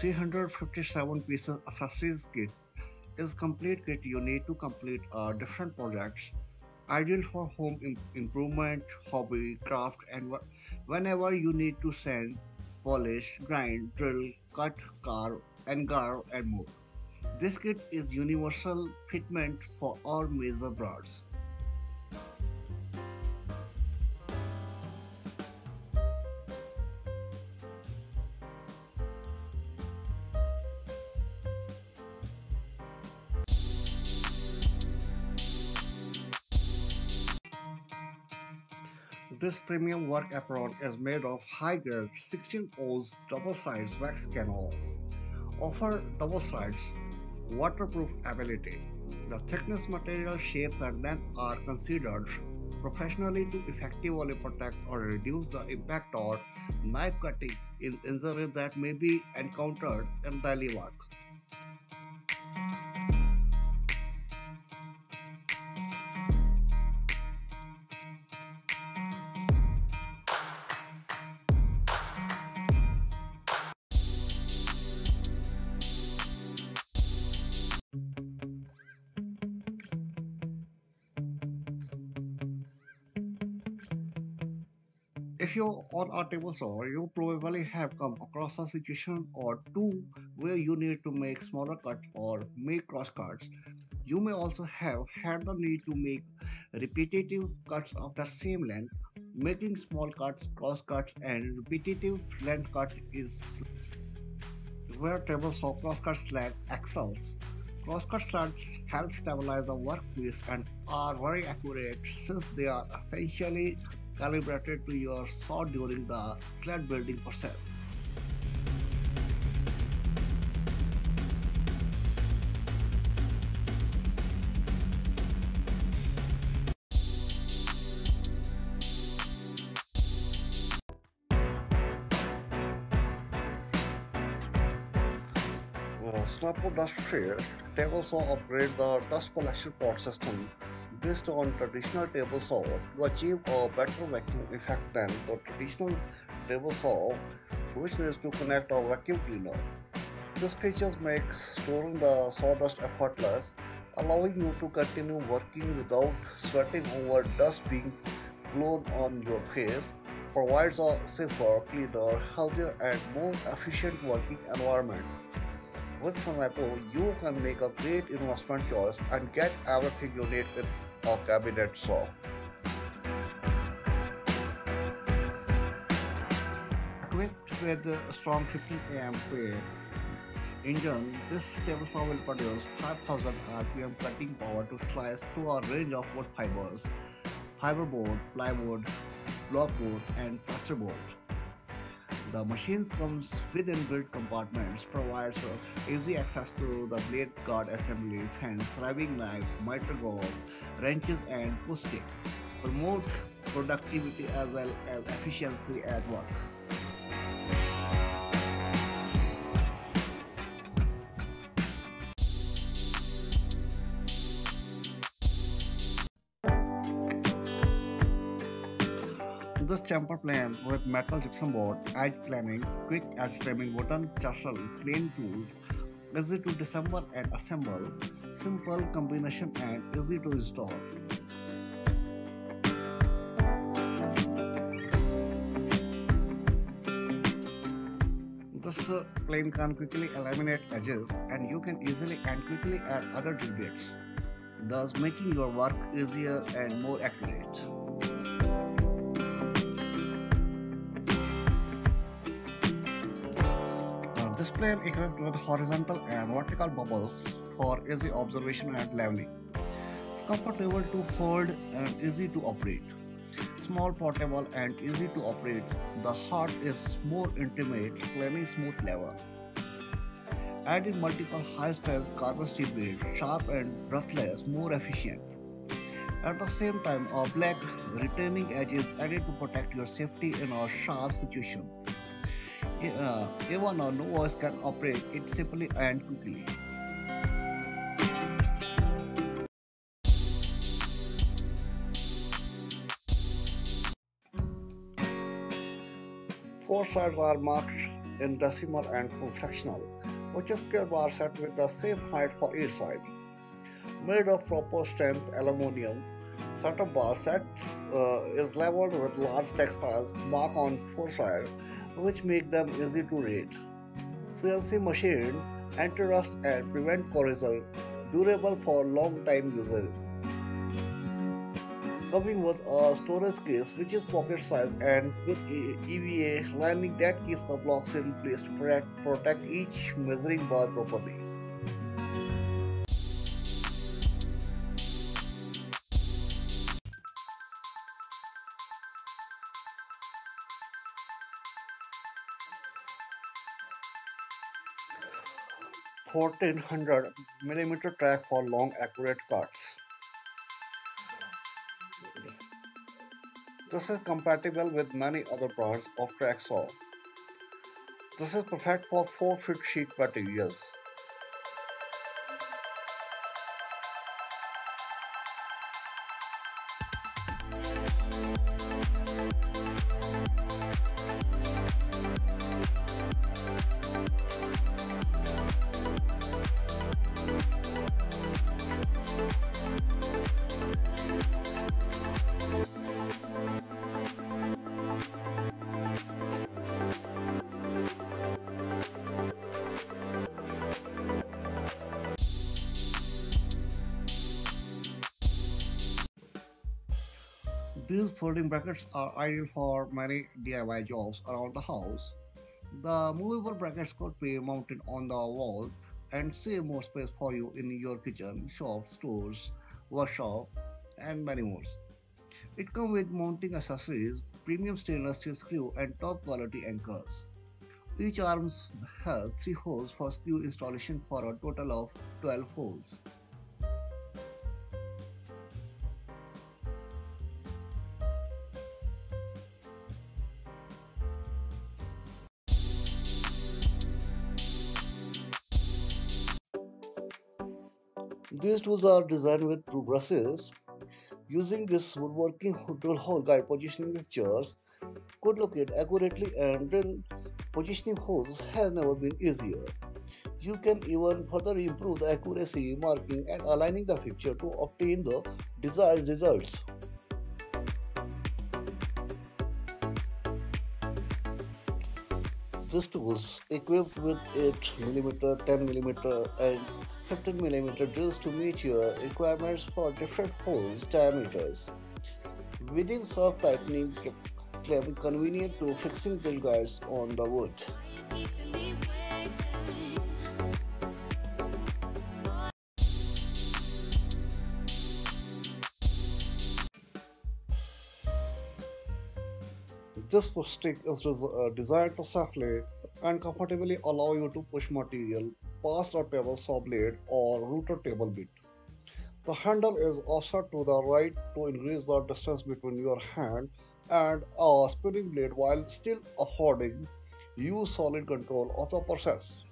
357 pieces accessories kit is complete kit you need to complete different projects, ideal for home improvement, hobby, craft, and whenever you need to sand, polish, grind, drill, cut, carve, and garb, and more. This kit is universal fitment for all major brands. This premium work apron is made of high-grade 16 oz double-sides wax canvas. Offer double-sides waterproof ability. The thickness, material, shapes, and length are considered professionally to effectively protect or reduce the impact or knife cutting injury that may be encountered in daily work. If you're on a table saw, you probably have come across a situation or two where you need to make smaller cuts or make cross cuts. You may also have had the need to make repetitive cuts of the same length. Making small cuts, cross cuts, and repetitive length cuts is where table saw cross cut slant excels. Cross cut slants help stabilize the workpiece and are very accurate since they are essentially calibrated to your saw during the slat building process. SNPO Dust Tray Table Saw upgrade the dust collection pot system based on traditional table saw to achieve a better vacuum effect than the traditional table saw, which needs to connect a vacuum cleaner. These features make storing the sawdust effortless, allowing you to continue working without sweating over dust being blown on your face, provides a safer, cleaner, healthier, and more efficient working environment. With SNPO, you can make a great investment choice and get everything you need in a cabinet saw. Equipped with a strong 15 AMP engine, this table saw will produce 5000 RPM cutting power to slice through a range of wood fibers, fiberboard, plywood, blockboard, and plasterboard. The machine comes with inbuilt compartments, provides easy access to the blade guard assembly, fence, carving knife, miter gauze, wrenches, and push stick. Promote productivity as well as efficiency at work. This chamfer plane with metal gypsum board, edge planing, quick edge trimming, wooden chisel, plane tools, easy to disassemble and assemble, simple combination and easy to install. This plane can quickly eliminate edges and you can easily and quickly add other bits, thus making your work easier and more accurate. This plane equipped with horizontal and vertical bubbles for easy observation and leveling. Comfortable to fold and easy to operate. Small, portable, and easy to operate. The heart is more intimate, planing smooth lever. Add in multiple high-strength carbon steel blades, sharp and breathless, more efficient. At the same time, a black retaining edge is added to protect your safety in a sharp situation. Even a novice can operate it simply and quickly. Four sides are marked in decimal and fractional, which square bar set with the same height for each side. Made of proper strength aluminium, center bar set is leveled with large textiles marked on four sides, which make them easy to read. CNC machine anti-rust and prevent corrosion, durable for long time usage. Coming with a storage case which is pocket size and with EVA lining that keeps the blocks in place to protect each measuring bar properly. A 1400 mm track for long accurate cuts. This is compatible with many other brands of track saw. This is perfect for 4-foot sheet materials. These folding brackets are ideal for many DIY jobs around the house. The movable brackets could be mounted on the wall and save more space for you in your kitchen, shop, stores, workshop, and many more. It comes with mounting accessories, premium stainless steel screw, and top quality anchors. Each arm has 3 holes for screw installation for a total of 12 holes. These tools are designed with 2 brushes. Using this woodworking tool hole guide positioning pictures could locate accurately and drill positioning holes has never been easier. You can even further improve the accuracy, marking and aligning the picture to obtain the desired results. These tools equipped with 8mm, 10mm and 15mm drills to meet your requirements for different holes diameters. Within soft tightening can be convenient to fixing drill guides on the wood. This push stick is designed to safely and comfortably allow you to push material past a table saw blade or router table bit. The handle is offset to the right to increase the distance between your hand and a spinning blade while still affording you solid control of the process.